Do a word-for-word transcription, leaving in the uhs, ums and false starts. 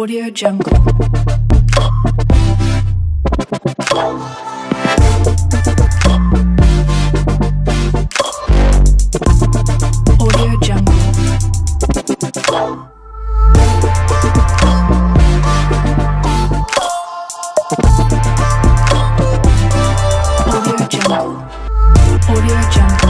AudioJungle. AudioJungle.